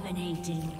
Dominating.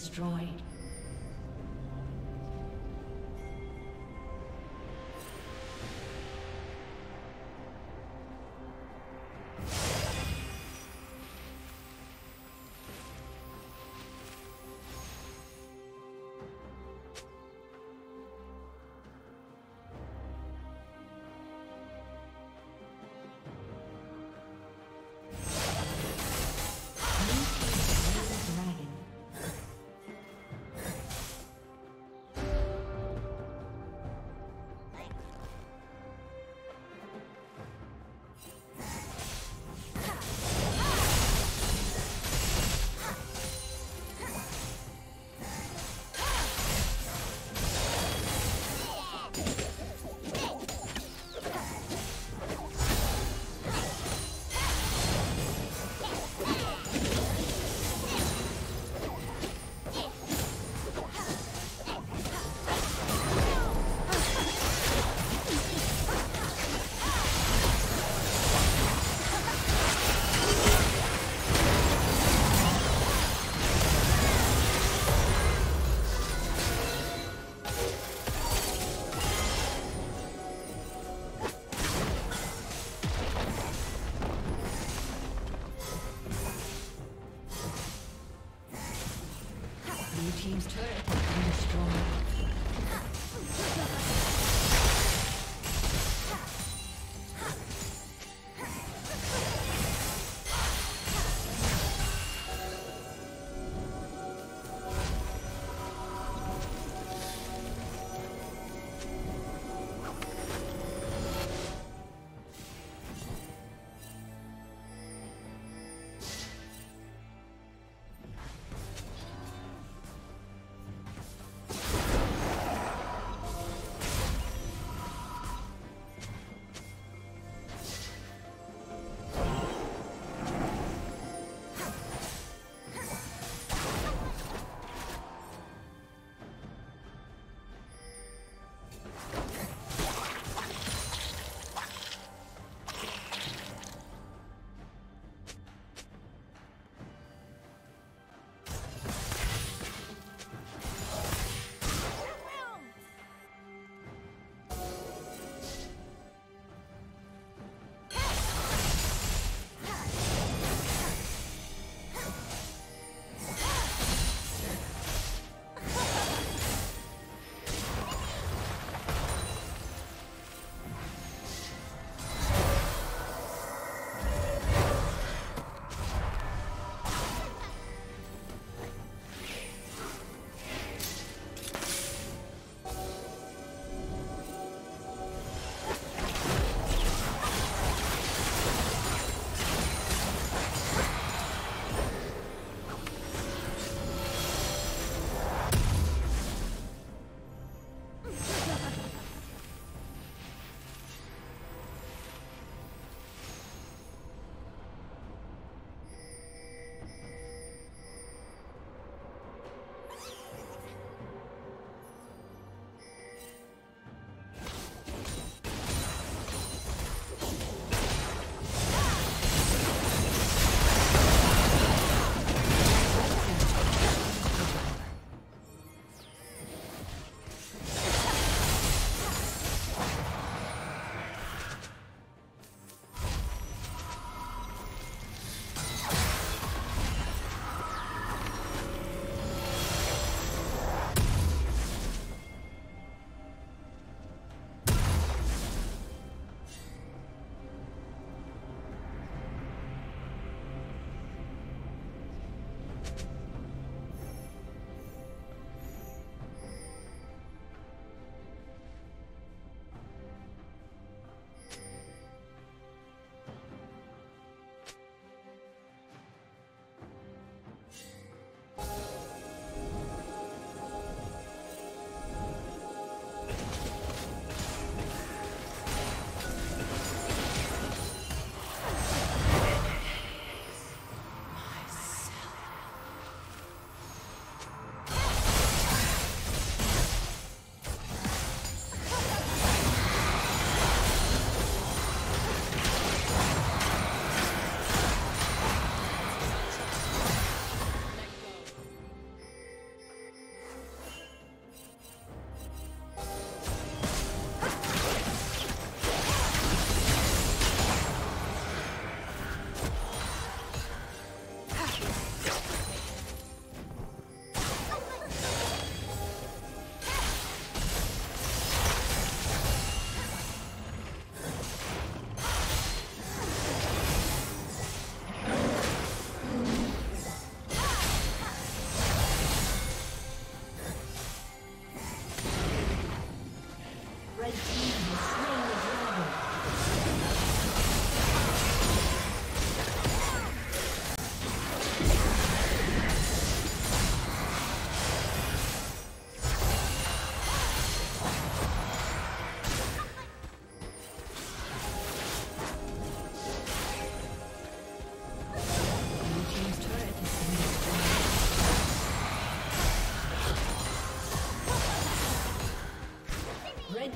Destroyed.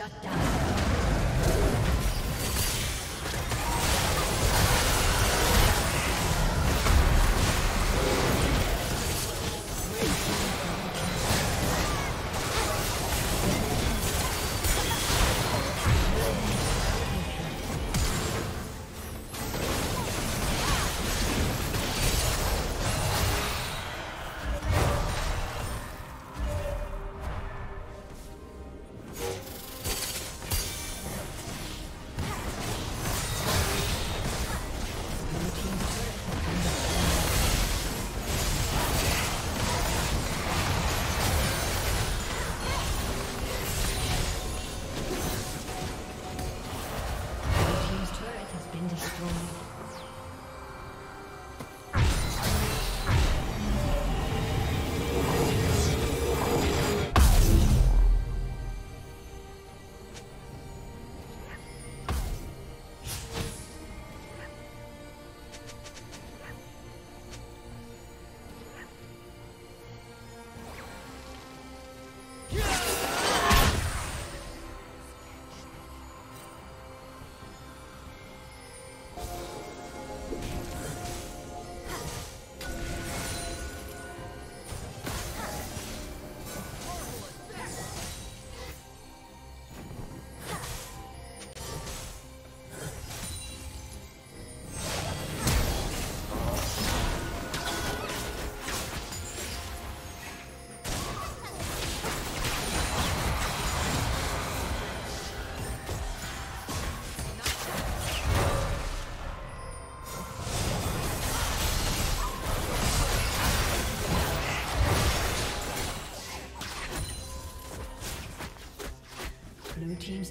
Shut down. Blue team's